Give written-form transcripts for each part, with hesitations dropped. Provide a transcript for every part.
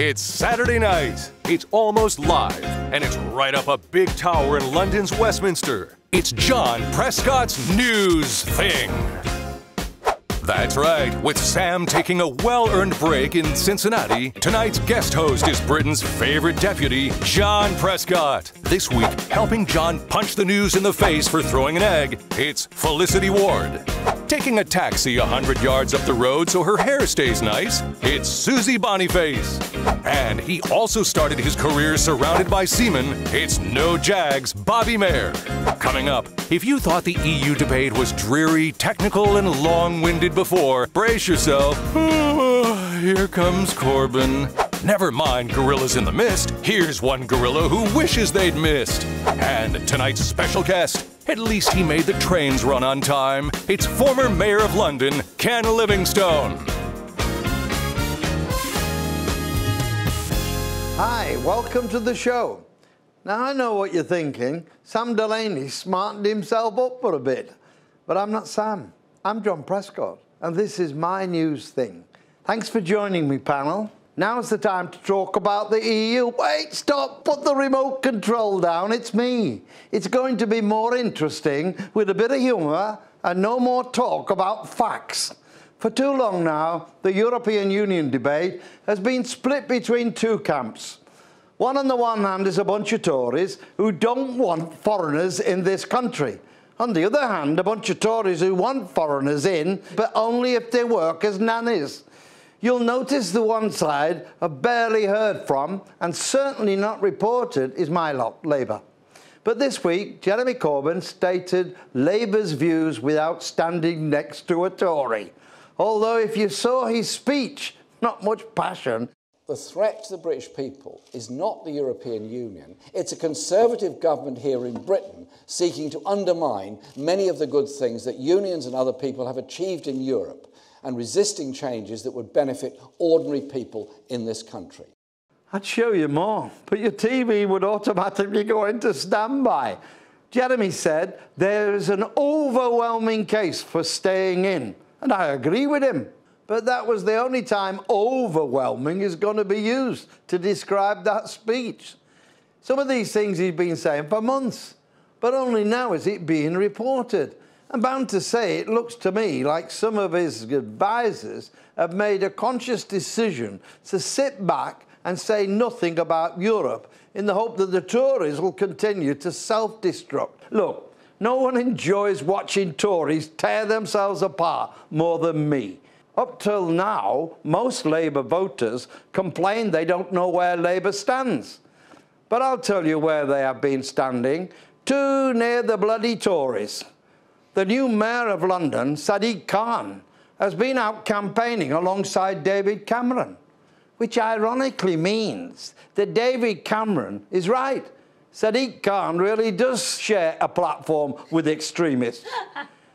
It's Saturday night, it's almost live, and it's right up a big tower in London's Westminster. It's John Prescott's News Thing. That's right, with Sam taking a well-earned break in Cincinnati, tonight's guest host is Britain's favorite deputy, John Prescott. This week, helping John punch the news in the face for throwing an egg, it's Felicity Ward. Taking a taxi 100 yards up the road so her hair stays nice, it's Susie Boniface. And he also started his career surrounded by seamen, it's No Jag's Bobby Mayer. Coming up, if you thought the EU debate was dreary, technical, and long-winded before, brace yourself. Here comes Corbyn. Never mind gorillas in the mist, here's one gorilla who wishes they'd missed. And tonight's special guest, at least he made the trains run on time, it's former Mayor of London, Ken Livingstone. Hi, welcome to the show. Now I know what you're thinking. Sam Delaney smartened himself up for a bit. But I'm not Sam. I'm John Prescott, and this is my news thing. Thanks for joining me, panel. Now's the time to talk about the EU. Wait, stop, put the remote control down. It's me. It's going to be more interesting with a bit of humour and no more talk about facts. For too long now, the European Union debate has been split between two camps. One on the one hand is a bunch of Tories who don't want foreigners in this country. On the other hand, a bunch of Tories who want foreigners in, but only if they work as nannies. You'll notice the one side I've barely heard from and certainly not reported is my lot, Labour. But this week, Jeremy Corbyn stated Labour's views without standing next to a Tory. Although if you saw his speech, not much passion. The threat to the British people is not the European Union. It's a Conservative government here in Britain seeking to undermine many of the good things that unions and other people have achieved in Europe and resisting changes that would benefit ordinary people in this country. I'd show you more, but your TV would automatically go into standby. Jeremy said there is an overwhelming case for staying in. And I agree with him. But that was the only time overwhelming is going to be used to describe that speech. Some of these things he's been saying for months, but only now is it being reported. I'm bound to say it looks to me like some of his advisers have made a conscious decision to sit back and say nothing about Europe in the hope that the Tories will continue to self-destruct. Look. No one enjoys watching Tories tear themselves apart more than me. Up till now, most Labour voters complain they don't know where Labour stands. But I'll tell you where they have been standing. Too near the bloody Tories. The new Mayor of London, Sadiq Khan, has been out campaigning alongside David Cameron, which ironically means that David Cameron is right. Sadiq Khan really does share a platform with extremists.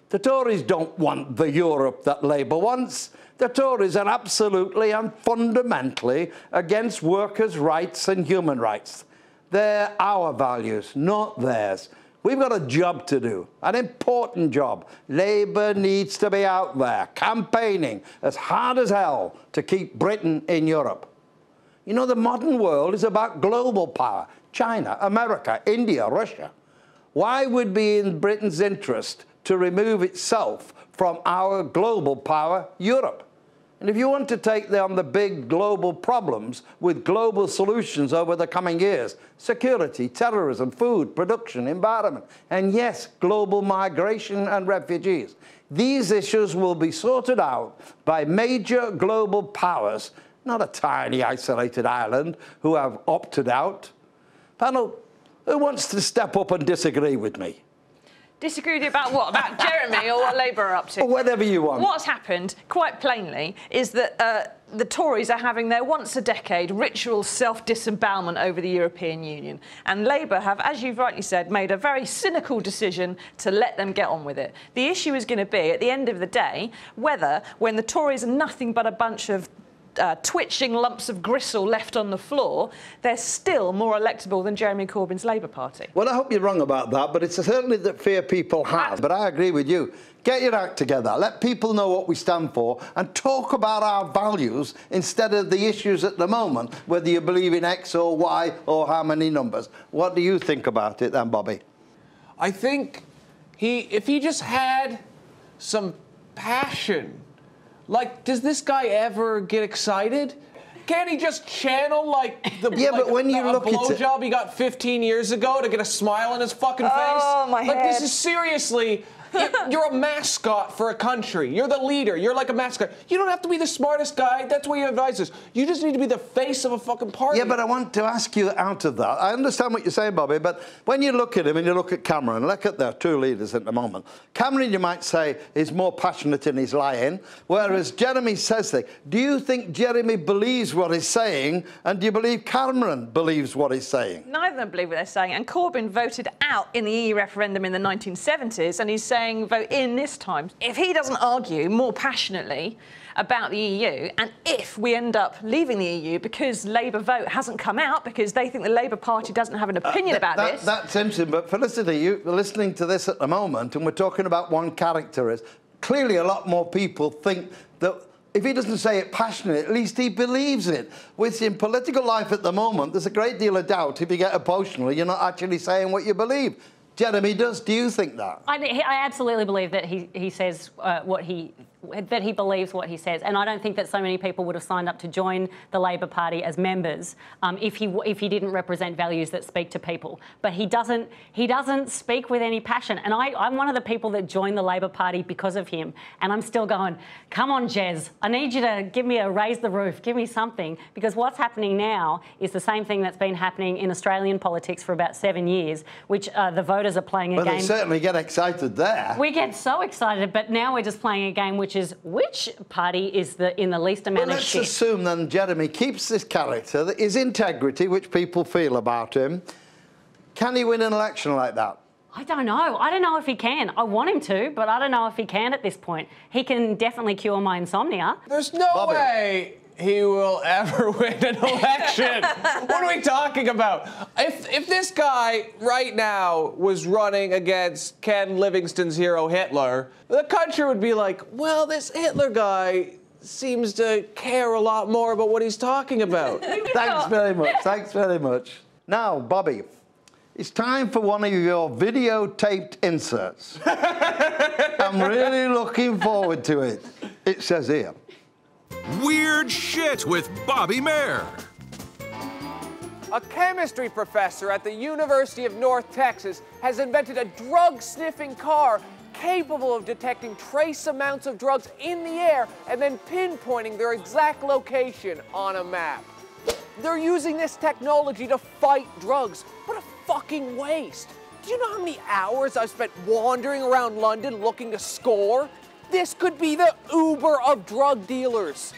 The Tories don't want the Europe that Labour wants. The Tories are absolutely and fundamentally against workers' rights and human rights. They're our values, not theirs. We've got a job to do, an important job. Labour needs to be out there campaigning as hard as hell to keep Britain in Europe. You know, the modern world is about global power. China, America, India, Russia. Why would it be in Britain's interest to remove itself from our global power, Europe? And if you want to take on the big global problems with global solutions over the coming years, security, terrorism, food, production, environment, and yes, global migration and refugees, these issues will be sorted out by major global powers, not a tiny isolated island who have opted out. Panel, who wants to step up and disagree with me? Disagree with you about what? About Jeremy or what Labour are up to? Or whatever you want. What's happened, quite plainly, is that the Tories are having their once-a-decade ritual self-disembowelment over the European Union. And Labour have, as you've rightly said, made a very cynical decision to let them get on with it. The issue is going to be, at the end of the day, whether, when the Tories are nothing but a bunch of twitching lumps of gristle left on the floor, they're still more electable than Jeremy Corbyn's Labour Party. Well, I hope you're wrong about that, but it's certainly that fear people have. But I agree with you. Get your act together, let people know what we stand for and talk about our values instead of the issues at the moment, whether you believe in X or Y or how many numbers. What do you think about it then, Bobby? I think if he just had some passion, like, does this guy ever get excited? Can't he just channel, like, the blowjob he got 15 years ago to get a smile on his fucking face? Oh, my head. Like, this is seriously... You're a mascot for a country. You're the leader. You're like a mascot. You don't have to be the smartest guy. That's what your advice is. You just need to be the face of a fucking party. Yeah, but I want to ask you out of that. I understand what you're saying, Bobby, but when you look at him and you look at Cameron, look at their two leaders at the moment. Cameron, you might say, is more passionate in his lying, whereas Jeremy says things. Do you think Jeremy believes what he's saying, and do you believe Cameron believes what he's saying? Neither of them believe what they're saying, and Corbyn voted out in the EU referendum in the 1970s, and he's saying vote in this time. If he doesn't argue more passionately about the EU, and if we end up leaving the EU because Labour vote hasn't come out because they think the Labour Party doesn't have an opinion about this... That's interesting, but Felicity, you're listening to this at the moment and we're talking about one character. Is clearly a lot more people think that if he doesn't say it passionately, at least he believes it. Which in political life at the moment, there's a great deal of doubt. If you get emotional, you're not actually saying what you believe. Jeremy does. Do you think that? I absolutely believe that he says that he believes what he says, and I don't think that so many people would have signed up to join the Labour Party as members if he didn't represent values that speak to people. But he doesn't speak with any passion, and I'm one of the people that joined the Labour Party because of him, and I'm still going, come on, Jez, I need you to give me a raise the roof, give me something, because what's happening now is the same thing that's been happening in Australian politics for about 7 years, which the voters are playing a game. Well, they certainly get excited there. We get so excited, but now we're just playing a game which is which party is in the least amount of shit. Let's assume then Jeremy keeps this character, his integrity, which people feel about him. Can he win an election like that? I don't know. I don't know if he can. I want him to, but I don't know if he can at this point. He can definitely cure my insomnia. There's no way he will ever win an election. What are we talking about? If this guy right now was running against Ken Livingstone's hero Hitler, the country would be like, well, this Hitler guy seems to care a lot more about what he's talking about. Thanks very much. Thanks very much. Now, Bobby, it's time for one of your videotaped inserts. I'm really looking forward to it. It says here, Weird Shit with Bobby Mair. A chemistry professor at the University of North Texas has invented a drug-sniffing car capable of detecting trace amounts of drugs in the air and then pinpointing their exact location on a map. They're using this technology to fight drugs. What a fucking waste. Do you know how many hours I've spent wandering around London looking to score? This could be the Uber of drug dealers.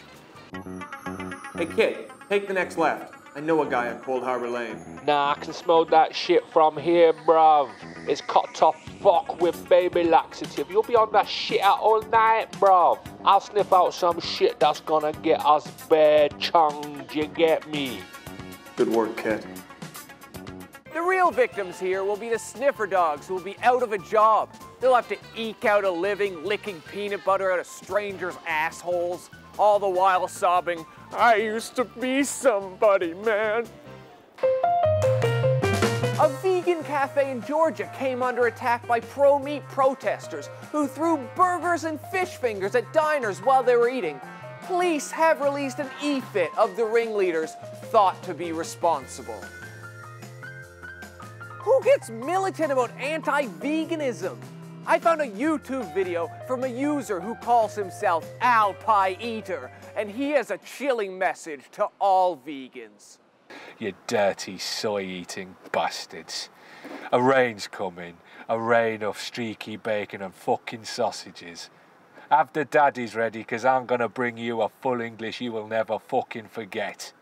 Hey kid, take the next left. I know a guy at Cold Harbour Lane. Nah, I can smell that shit from here, bruv. It's cut to fuck with baby laxative. You'll be on that shit out all night, bruv. I'll sniff out some shit that's gonna get us bare chunged, you get me? Good work, kid. The real victims here will be the sniffer dogs who will be out of a job. They'll have to eke out a living licking peanut butter out of strangers' assholes, all the while sobbing, I used to be somebody, man. A vegan cafe in Georgia came under attack by pro-meat protesters who threw burgers and fish fingers at diners while they were eating. Police have released an e-fit of the ringleaders thought to be responsible. Who gets militant about anti-veganism? I found a YouTube video from a user who calls himself Alpie Eater, and he has a chilling message to all vegans. You dirty soy-eating bastards. A rain's coming, a rain of streaky bacon and fucking sausages. Have the daddies ready, because I'm going to bring you a full English you will never fucking forget.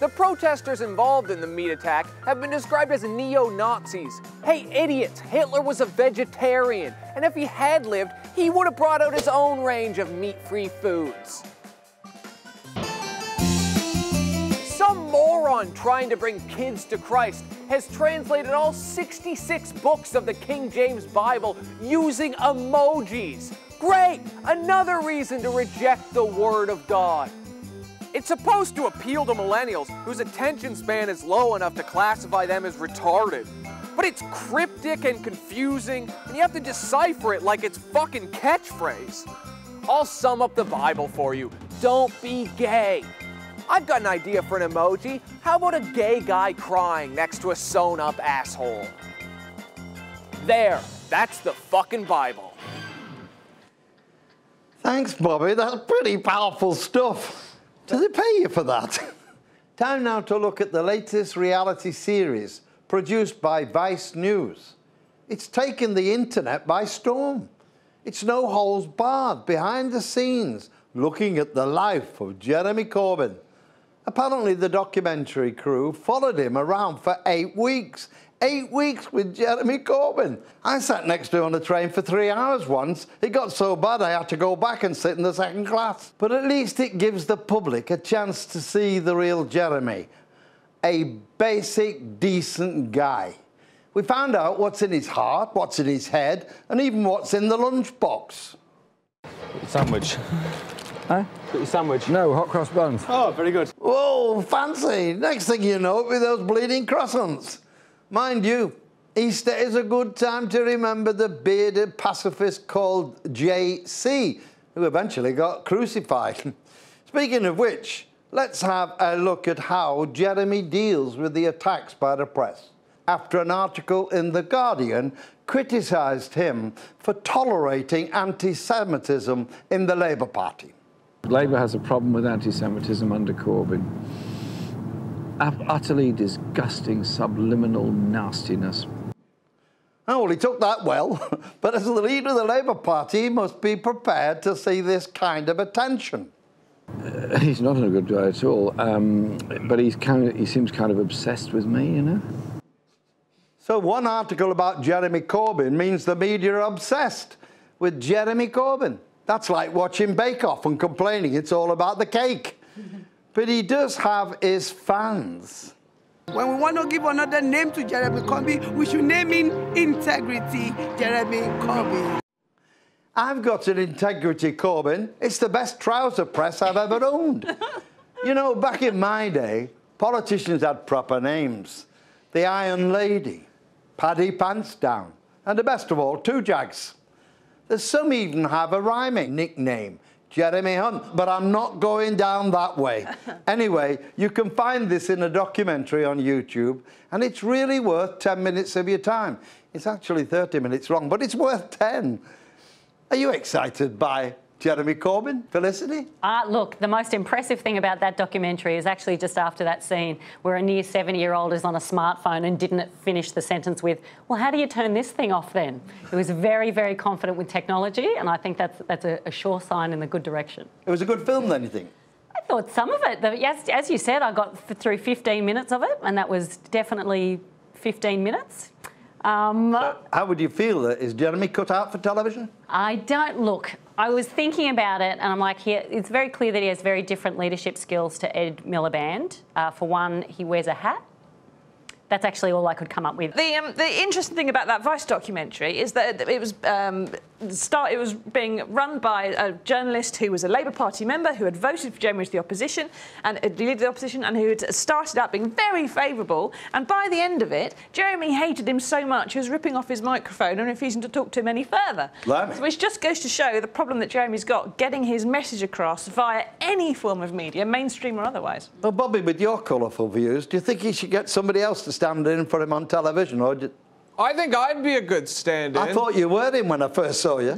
The protesters involved in the meat attack have been described as neo-Nazis. Hey, idiots, Hitler was a vegetarian, and if he had lived, he would have brought out his own range of meat-free foods. on trying to bring kids to Christ, has translated all 66 books of the King James Bible using emojis. Great! Another reason to reject the Word of God. It's supposed to appeal to millennials whose attention span is low enough to classify them as retarded. But it's cryptic and confusing, and you have to decipher it like it's fucking catchphrase. I'll sum up the Bible for you. Don't be gay. I've got an idea for an emoji. How about a gay guy crying next to a sewn-up asshole? There, that's the fucking Bible. Thanks, Bobby. That's pretty powerful stuff. Does it pay you for that? Time now to look at the latest reality series produced by Vice News. It's taken the internet by storm. It's no holes barred, behind the scenes, looking at the life of Jeremy Corbyn. Apparently the documentary crew followed him around for 8 weeks. 8 weeks with Jeremy Corbyn. I sat next to him on a train for 3 hours once. It got so bad I had to go back and sit in the second class. But at least it gives the public a chance to see the real Jeremy. A basic, decent guy. We found out what's in his heart, what's in his head, and even what's in the lunchbox. Sandwich. Huh? Got your sandwich? No, hot cross buns. Oh, very good. Whoa, fancy. Next thing you know, it'll be those bleeding croissants. Mind you, Easter is a good time to remember the bearded pacifist called JC, who eventually got crucified. Speaking of which, let's have a look at how Jeremy deals with the attacks by the press, after an article in The Guardian criticised him for tolerating anti-Semitism in the Labour Party. Labour has a problem with anti-Semitism under Corbyn. Utterly disgusting subliminal nastiness. Oh, well, he took that well, but as the leader of the Labour Party, he must be prepared to see this kind of attention. He's not in a good way at all, but he seems kind of obsessed with me, you know? So one article about Jeremy Corbyn means the media are obsessed with Jeremy Corbyn. That's like watching Bake Off and complaining it's all about the cake. But he does have his fans. When we want to give another name to Jeremy Corbyn, we should name him Integrity Jeremy Corbyn. I've got an Integrity Corbyn. It's the best trouser press I've ever owned. You know, back in my day, politicians had proper names. The Iron Lady, Paddy Pants Down, and the best of all, Two Jags. There's some even have a rhyming nickname, Jeremy Hunt, but I'm not going down that way. Anyway, you can find this in a documentary on YouTube, and it's really worth 10 minutes of your time. It's actually 30 minutes long, but it's worth 10. Are you excited by Jeremy Corbyn, Felicity? Look, the most impressive thing about that documentary is actually just after that scene where a near 70-year-old is on a smartphone and didn't finish the sentence with, well, how do you turn this thing off then? He was very, very confident with technology, and I think that's a sure sign in the good direction. It was a good film, then, you think? I thought some of it. As you said, I got through 15 minutes of it, and that was definitely 15 minutes. So how would you feel? Is Jeremy cut out for television? I don't look. I was thinking about it, and I'm like, it's very clear that he has very different leadership skills to Ed Miliband. For one, he wears a hat. That's actually all I could come up with. The interesting thing about that Vice documentary is that it was being run by a journalist who was a Labour Party member who had voted for Jeremy to the opposition and lead the opposition, and who had started out being very favourable. And by the end of it, Jeremy hated him so much he was ripping off his microphone and refusing to talk to him any further. So which just goes to show the problem that Jeremy's got getting his message across via any form of media, mainstream or otherwise. Well, Bobby, with your colourful views, do you think he should get somebody else to stand in for him on television, or just... I think I'd be a good stand-in. I thought you were him when I first saw you.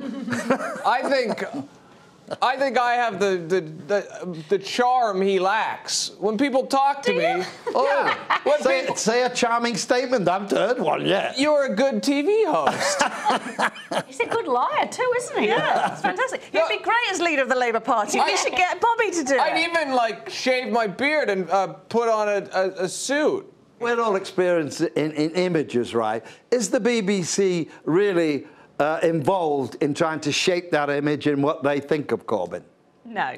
I think I have the charm he lacks. When people talk to me... Oh, yeah. say a charming statement. I haven't heard one yet. You're a good TV host. He's a good liar too, isn't he? Yeah, it's fantastic. He'd be great as leader of the Labour Party. We should get Bobby to do it. I'd even, like, shave my beard and put on a suit. We're all experienced in images, right? Is the BBC really involved in trying to shape that image in what they think of Corbyn? No.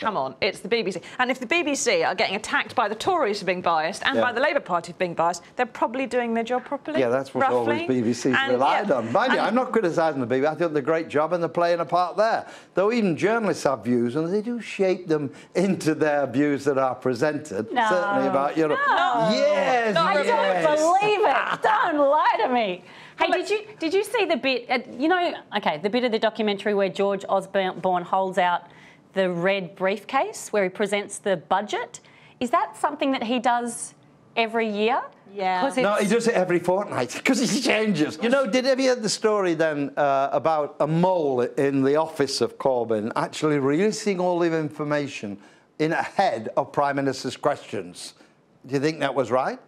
Come on, it's the BBC. And if the BBC are getting attacked by the Tories for being biased and by the Labour Party for being biased, they're probably doing their job properly. Yeah, that's what always BBC's relied on. Mind you, I'm not criticising the BBC. I think they're a great job and they're playing a part there. Though even journalists have views, and they do shape them into their views that are presented. No. Certainly about Europe. No. Yes, no, yes. I don't believe it. Don't lie to me. Hey, did you see the bit? You know, okay, the bit of the documentary where George Osborne holds out the red briefcase where he presents the budget. Is that something that he does every year? Yeah. No, he does it every fortnight because he changes. You know, have you heard the story then about a mole in the office of Corbyn actually releasing all the information in ahead of Prime Minister's questions? Do you think that was right?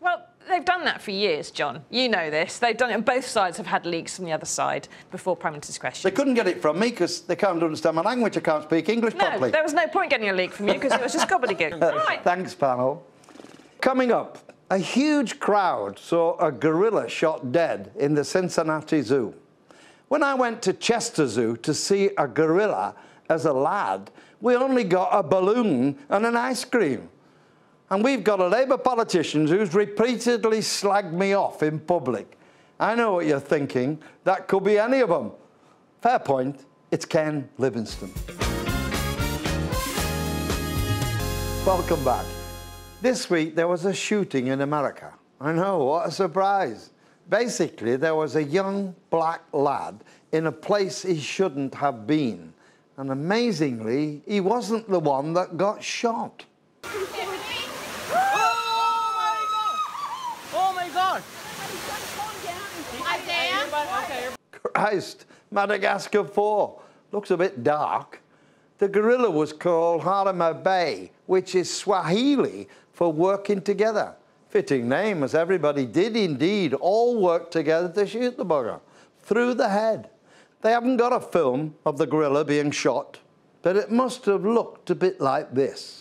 Well, they've done that for years, John. You know this. They've done it, and both sides have had leaks from the other side before Prime Minister's questions. They couldn't get it from me because they can't understand my language. I can't speak English properly. There was no point getting a leak from you because it was just gobbledygook. Right. Thanks, panel. Coming up, a huge crowd saw a gorilla shot dead in the Cincinnati Zoo. When I went to Chester Zoo to see a gorilla as a lad, we only got a balloon and an ice cream. And we've got a Labour politician who's repeatedly slagged me off in public. I know what you're thinking. That could be any of them. Fair point. It's Ken Livingstone. Welcome back. This week, there was a shooting in America. I know, what a surprise. Basically, there was a young black lad in a place he shouldn't have been. And amazingly, he wasn't the one that got shot. Christ, Madagascar 4. Looks a bit dark. The gorilla was called Harambe, which is Swahili for working together. Fitting name, as everybody did indeed all work together to shoot the bugger through the head. They haven't got a film of the gorilla being shot, but it must have looked a bit like this.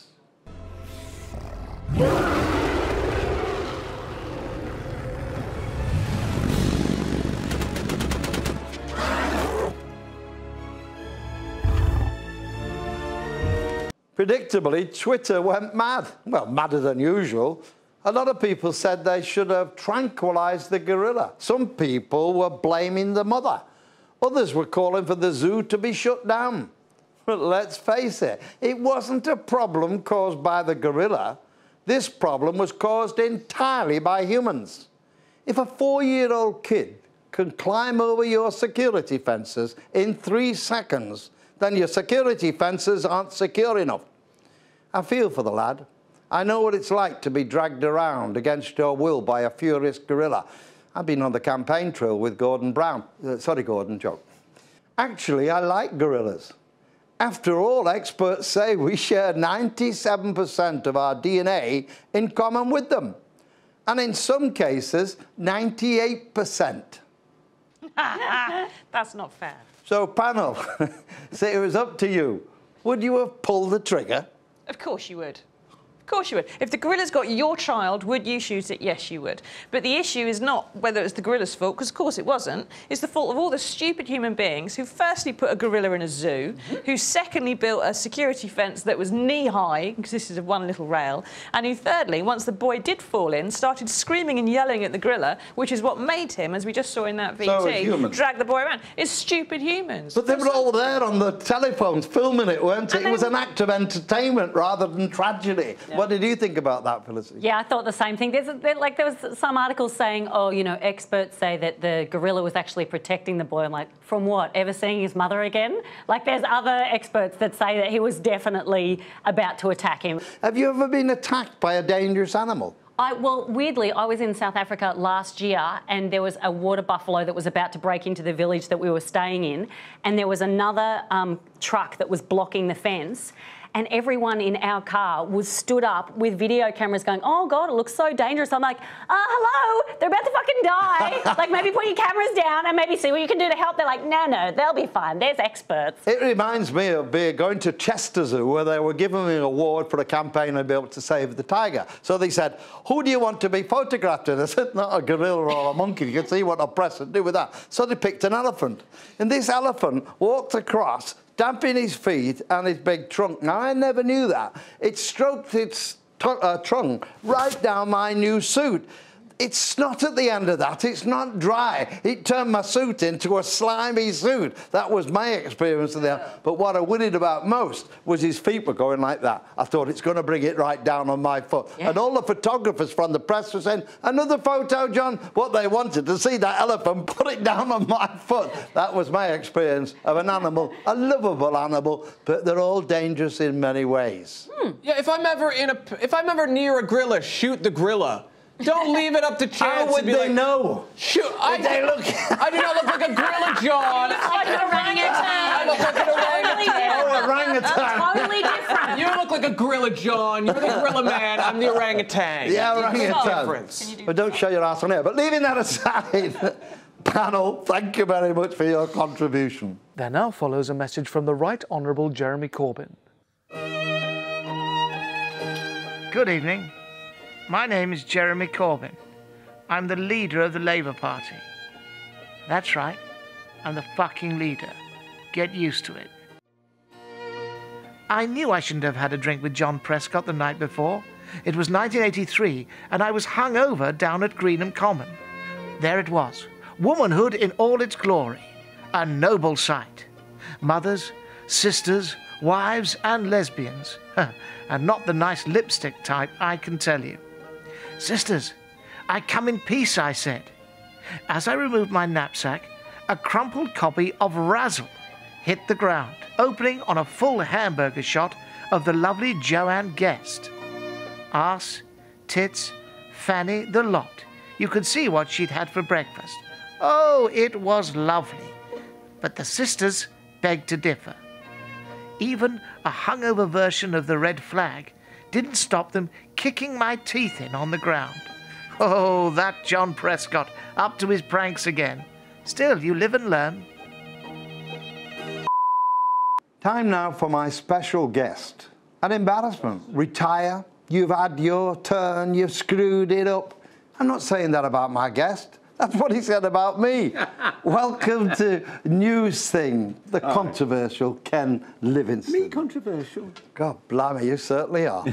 Predictably, Twitter went mad. Well, madder than usual. A lot of people said they should have tranquilised the gorilla. Some people were blaming the mother. Others were calling for the zoo to be shut down. But let's face it, it wasn't a problem caused by the gorilla. This problem was caused entirely by humans. If a 4-year-old kid can climb over your security fences in 3 seconds, then your security fences aren't secure enough. I feel for the lad. I know what it's like to be dragged around against your will by a furious gorilla. I've been on the campaign trail with Gordon Brown. Sorry, Gordon, joke. Actually, I like gorillas. After all, experts say we share 97% of our DNA in common with them. And in some cases, 98%. That's not fair. So, panel, say it was up to you. Would you have pulled the trigger? Of course you would. Of course you would. If the gorilla's got your child, would you shoot it? Yes, you would. But the issue is not whether it's the gorilla's fault, because of course it wasn't. It's the fault of all the stupid human beings who firstly put a gorilla in a zoo, who secondly built a security fence that was knee-high, consisted of one little rail, and who thirdly, once the boy did fall in, started screaming and yelling at the gorilla, which is what made him, as we just saw in that VT, drag the boy around. It's stupid humans. But they were all there on the telephones filming it, weren't it? It was an act of entertainment rather than tragedy. Yeah. What did you think about that, Felicity? Yeah, I thought the same thing. There was some articles saying, oh, you know, experts say that the gorilla was actually protecting the boy. I'm like, from what? Ever seeing his mother again? Like, there's other experts that say that he was definitely about to attack him. Have you ever been attacked by a dangerous animal? Well, weirdly, I was in South Africa last year and there was a water buffalo that was about to break into the village that we were staying in, and there was another truck that was blocking the fence. And everyone in our car was stood up with video cameras going, oh, God, it looks so dangerous. I'm like, hello, they're about to fucking die. Like, maybe put your cameras down and maybe see what you can do to help. They're like, no, they'll be fine. There's experts. It reminds me of going to Chester Zoo, where they were giving me an award for a campaign I'd be able to save the tiger. So they said, who do you want to be photographed with? I said, not a gorilla or a monkey. You can see what a press would do with that. So they picked an elephant. And this elephant walked across damping his feet and his big trunk. Now, I never knew that. It stroked its trunk right down my new suit. It's snot at the end of that. It's not dry. It turned my suit into a slimy suit. That was my experience of that. But what I worried about most was his feet were going like that. I thought, it's going to bring it right down on my foot. Yeah. And all the photographers from the press were saying, another photo, John. What they wanted to see, that elephant put it down on my foot. That was my experience of an animal, a lovable animal, but they're all dangerous in many ways. Hmm. Yeah, if I'm ever near a gorilla, shoot the gorilla. Don't leave it up to chance. How would they know? Shoot, I do not look like a gorilla, John. You look like an orangutan. I look like an orangutan. Oh, orangutan. Totally different. You look like a gorilla, John. You're the gorilla man. I'm the orangutan. Yeah, orangutan. But don't show your ass on air. But leaving that aside, panel, thank you very much for your contribution. There now follows a message from the Right Honourable Jeremy Corbyn. Good evening. My name is Jeremy Corbyn. I'm the leader of the Labour Party. That's right, I'm the fucking leader. Get used to it. I knew I shouldn't have had a drink with John Prescott the night before. It was 1983 and I was hungover down at Greenham Common. There it was, womanhood in all its glory. A noble sight. Mothers, sisters, wives and lesbians. And not the nice lipstick type, I can tell you. Sisters, I come in peace, I said. As I removed my knapsack, a crumpled copy of Razzle hit the ground, opening on a full hamburger shot of the lovely Joanne Guest. Arse, tits, fanny, the lot. You could see what she'd had for breakfast. Oh, it was lovely. But the sisters begged to differ. Even a hungover version of the Red Flag didn't stop them kicking my teeth in on the ground. Oh, that John Prescott, up to his pranks again. Still, you live and learn. Time now for my special guest. An embarrassment. Retire. You've had your turn. You've screwed it up. I'm not saying that about my guest. That's what he said about me. Welcome to News Thing, the controversial Ken Livingstone. Me controversial? God blimey, you certainly are.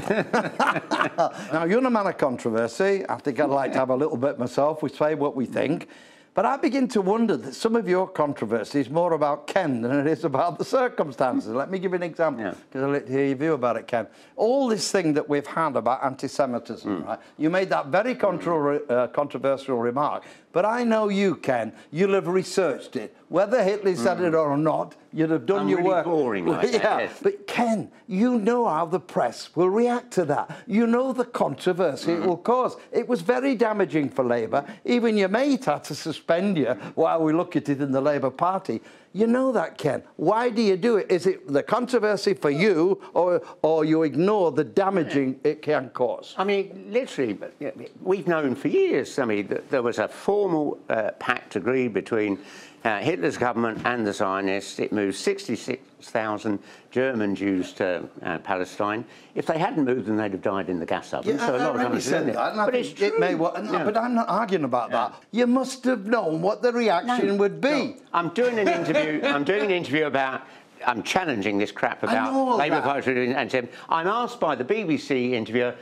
Now, you're a man of controversy. I think I'd like to have a little bit myself. We say what we think. But I begin to wonder that some of your controversy is more about Ken than it is about the circumstances. Let me give you an example, because I'd like to hear your view about it, Ken. All this thing that we've had about anti-Semitism, right? You made that very controversial remark. But I know you, Ken. You'll have researched it. Whether Hitler said it or not, you'd have done your work. Boring like that, yes. But Ken, you know how the press will react to that. You know the controversy it will cause. It was very damaging for Labour. Even your mate had to suspend you while we look at it in the Labour Party. You know that, Ken. Why do you do it? Is it the controversy for you, or you ignore the damaging it can cause? I mean, literally, but we've known for years, I mean, that there was a formal pact agreed between Hitler's government and the Zionists. It moved 66,000 German Jews to Palestine. If they hadn't moved them, they'd have died in the gas oven. Yeah, so a lot of countries said that. But it's true. But I'm not arguing about that. You must have known what the reaction would be. No. I'm doing an interview. I'm doing an interview about. I'm challenging this crap about Labour voters and I'm asked by the BBC interviewer,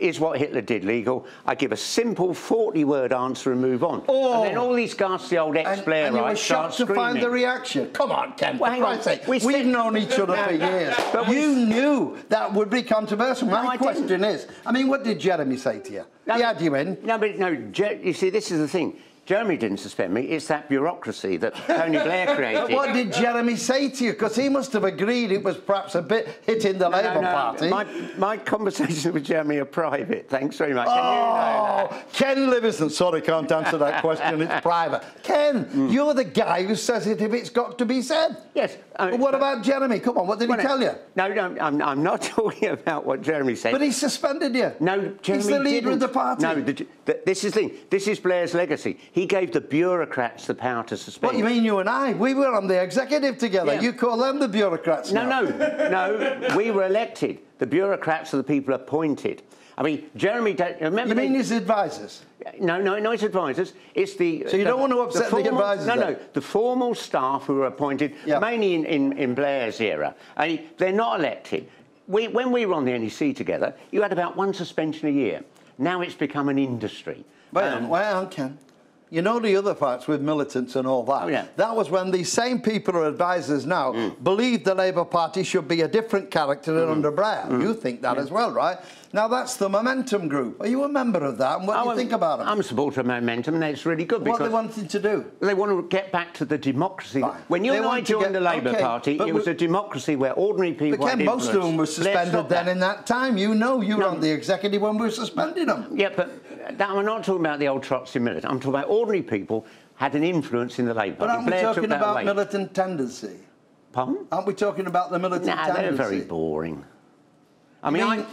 is what Hitler did legal? I give a simple 40-word answer and move on. Oh. And then all these ghastly old ex-Blairites start shocked to screaming. Find the reaction. Come on, Ken. Well, hang on. We've known each other for years. But you knew that would be controversial. No, my question is, I mean, what did Jeremy say to you? No, he had you in. No, but no, you see, this is the thing. Jeremy didn't suspend me. It's that bureaucracy that Tony Blair created. What did Jeremy say to you? Because he must have agreed it was perhaps a bit hitting the Labour Party. My conversations with Jeremy are private. Thanks very much. Oh, you know Ken Livingstone. Sorry, can't answer that question. It's private. Ken, you're the guy who says it if it's got to be said. Yes. But what about Jeremy? Come on, what did he tell you? No, I'm not talking about what Jeremy said. But he suspended you. No, Jeremy. He's the leader of the party. No, this is the thing. This is Blair's legacy. He gave the bureaucrats the power to suspend. What do you mean, you and I? We were on the executive together. Yeah. You call them the bureaucrats now. No, no, no. We were elected. The bureaucrats are the people appointed. I mean, Jeremy... Remember you mean his advisers? No, no, not his advisers. It's the... So you don't want to upset the advisers? No, no. The formal staff who were appointed, mainly in Blair's era. And they're not elected. When we were on the NEC together, you had about one suspension a year. Now it's become an industry. Well, Ken, you know the other parts with militants and all that. Yeah. That was when these same people who are advisers now believed the Labour Party should be a different character than under Blair. You think that as well, right? Now, that's the Momentum group. Are you a member of that? And what do you think about it? I'm a supporter of Momentum, and it's really good. What because they wanted to do? They want to get back to the democracy. Right. When you and I joined the Labour Party, it was a democracy where ordinary people... But Ken, most of them were suspended then in that time. You know you were on the executive when we were suspending them. Yeah, but that, I'm not talking about the old Trotsky militant. I'm talking about ordinary people had an influence in the Labour Party. But aren't we talking about militant tendency? Pardon? Aren't we talking about the militant tendency? They're very boring. I mean,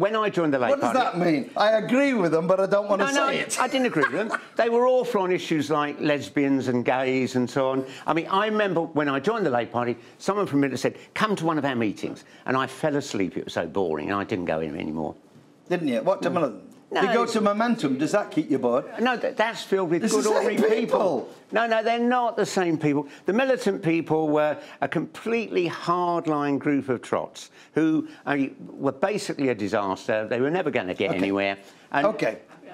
when I joined the Labour Party... What does that mean? I agree with them, but I don't want to say it. I didn't agree with them. They were awful on issues like lesbians and gays and so on. I mean, I remember when I joined the Labour Party, someone from Militant said, come to one of our meetings. And I fell asleep. It was so boring, and I didn't go in anymore. Didn't you? What to Militant? No, you go to Momentum, does that keep you bored? No, that's filled with good ordinary people. No, no, they're not the same people. The Militant people were a completely hardline group of trots who were basically a disaster. They were never going to get anywhere. And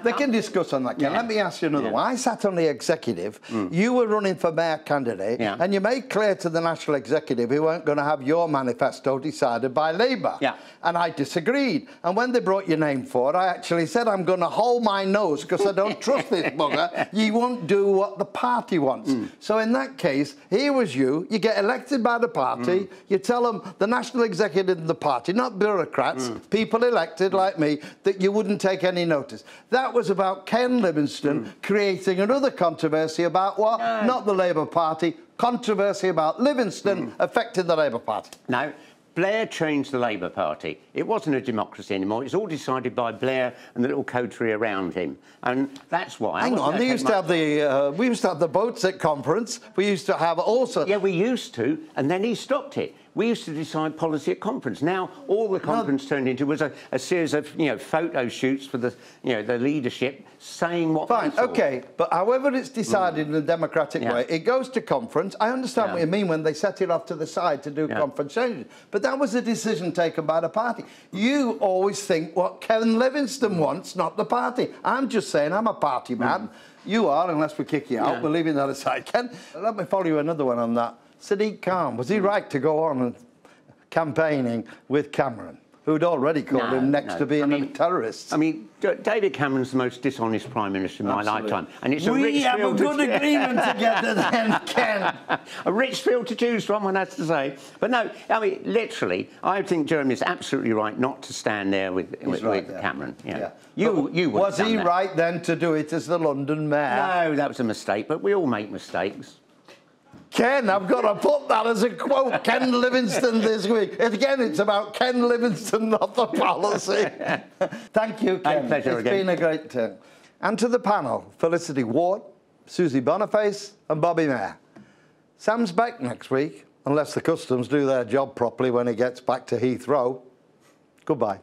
they can discuss on that, Ken. Let me ask you another one. I sat on the executive. You were running for mayor candidate, and you made clear to the national executive you weren't going to have your manifesto decided by Labour. And I disagreed. And when they brought your name forward, I actually said, I'm going to hold my nose because I don't trust this bugger. You won't do what the party wants. So in that case, here was you. You get elected by the party. You tell them, the national executive of the party, not bureaucrats, people elected like me, that you wouldn't take any notice. That was about Ken Livingstone creating another controversy about what? Not the Labour Party. Controversy about Livingstone affecting the Labour Party. No, Blair changed the Labour Party. It wasn't a democracy anymore. It was all decided by Blair and the little coterie around him. And that's why... Hang on, we used to have the boats at conference. We used to have also... Yeah, we used to, and then he stopped it. We used to decide policy at conference. Now all the conference turned into was a series of photo shoots for the the leadership saying what. Fine, okay, but however it's decided in a democratic way, it goes to conference. I understand what you mean when they set it off to the side to do conference changes, but that was a decision taken by the party. You always think what Ken Livingstone wants, not the party. I'm just saying I'm a party man. You are, unless we kick you out. We're leaving that aside, Ken. Let me follow you another one on that. Sadiq Khan, was he right to go on and campaigning with Cameron, who'd already called him next to being a terrorist? I mean, David Cameron's the most dishonest Prime Minister in my lifetime. And it's a rich field to choose. Agreement together then, Ken. A rich field to choose from, one has to say. But no, I mean, literally, I think Jeremy's absolutely right not to stand there with Cameron. You was he right then to do it as the London mayor? No, that was a mistake, but we all make mistakes. Ken, I've got to put that as a quote, Ken Livingstone this week. Again, it's about Ken Livingstone, not the policy. Thank you, Ken. It's been a great turn. And to the panel, Felicity Ward, Susie Boniface and Bobby Mayer. Sam's back next week, unless the customs do their job properly when he gets back to Heathrow. Goodbye.